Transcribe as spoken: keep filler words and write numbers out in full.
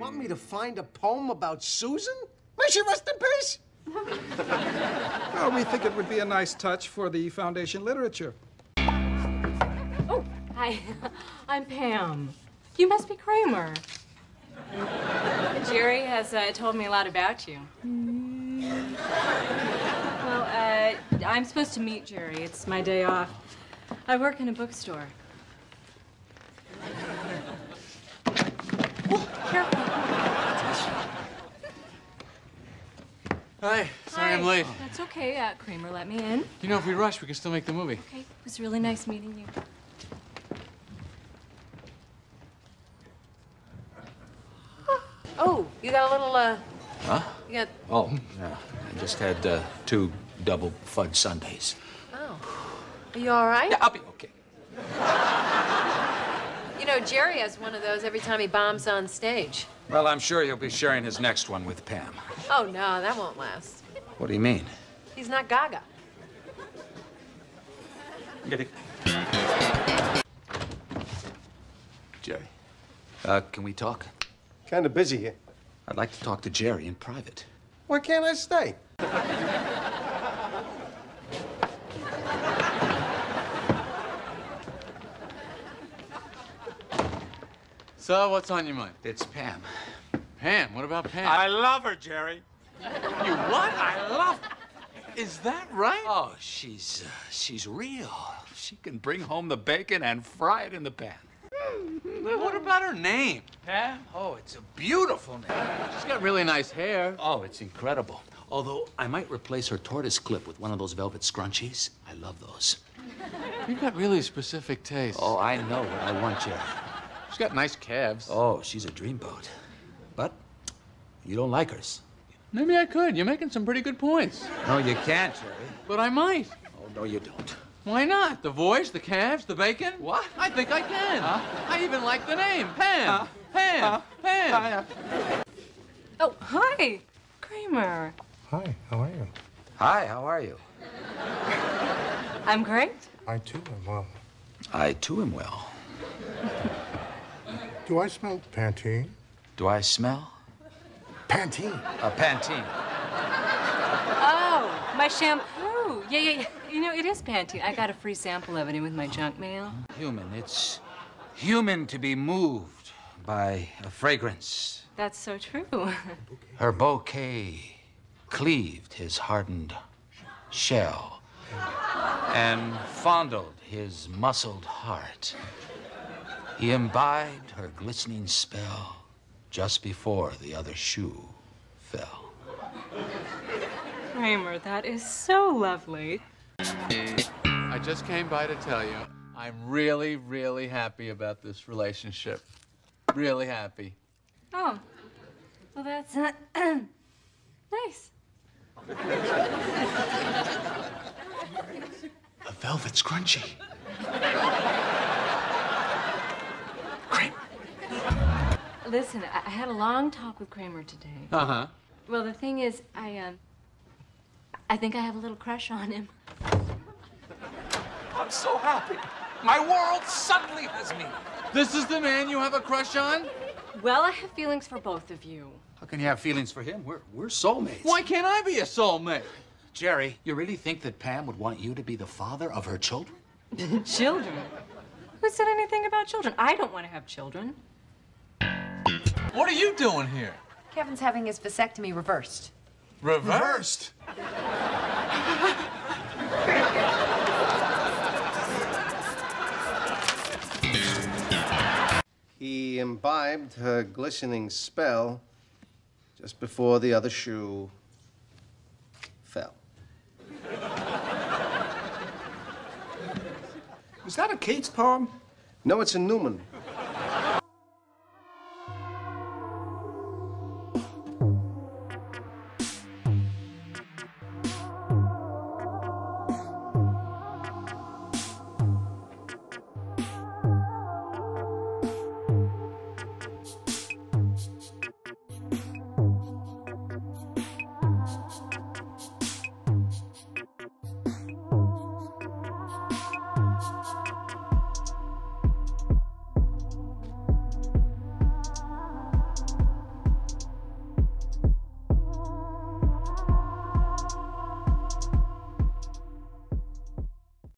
Want me to find a poem about Susan? May she rest in peace? Well, we think it would be a nice touch for the foundation literature. Oh, hi. I'm Pam. You must be Kramer. Jerry has uh, told me a lot about you. Mm. Well, uh, I'm supposed to meet Jerry. It's my day off. I work in a bookstore. Oh, careful. Hi. Sorry Hi. I'm late. That's okay. Uh, Kramer let me in. You know, if we rush, we can still make the movie. Okay. It was really nice meeting you. Oh, you got a little, uh... Huh? You got... Oh, yeah. I just had uh, two double fudge sundaes. Oh. Are you all right? Yeah, I'll be okay. You know, Jerry has one of those every time he bombs on stage. Well, I'm sure he'll be sharing his next one with Pam. Oh, no, that won't last. What do you mean? He's not Gaga. Get it. Jerry, uh, can we talk? Kind of busy here. I'd like to talk to Jerry in private. Why can't I stay? So, what's on your mind? It's Pam. Pam? What about Pam? I love her, Jerry. You what? I love her. Is that right? Oh, she's, uh, she's real. She can bring home the bacon and fry it in the pan. What about her name? Pam? Oh, it's a beautiful name. She's got really nice hair. Oh, it's incredible. Although, I might replace her tortoise clip with one of those velvet scrunchies. I love those. You've got really specific taste. Oh, I know what I want, Jerry. She's got nice calves. Oh, she's a dreamboat. But you don't like hers. Maybe I could. You're making some pretty good points. No, you can't, Jerry. But I might. Oh, no, you don't. Why not? The voice, the calves, the bacon? What? I think I can. Huh? I even like the name. Pam. Huh? Pam. Huh? Pam. Hi. Oh, hi. Kramer. Hi. How are you? Hi. How are you? I'm great. I, too, am well. I, too, am well. Do I smell Pantene? Do I smell? Pantene. Uh, Pantene. Oh, my shampoo. Yeah, yeah, yeah. You know, it is Pantene. I got a free sample of it in with my junk mail. Human. It's human to be moved by a fragrance. That's so true. Her bouquet cleaved his hardened shell and fondled his muscled heart. He imbibed her glistening spell just before the other shoe fell. Kramer, that is so lovely. I just came by to tell you, I'm really, really happy about this relationship. Really happy. Oh. Well, that's uh, nice. A velvet scrunchie. Kramer. Listen, I, I had a long talk with Kramer today. Uh-huh. Well, the thing is, I, um... I think I have a little crush on him. I'm so happy. My world suddenly has meaning. This is the man you have a crush on? Well, I have feelings for both of you. How can you have feelings for him? We're, we're soulmates. Why can't I be a soulmate? Jerry, you really think that Pam would want you to be the father of her children? Children? Who said anything about children? I don't want to have children. What are you doing here? Kevin's having his vasectomy reversed. Reversed? He imbibed her glistening spell just before the other shoe fell. Is that a Keats poem? No, it's a Newman.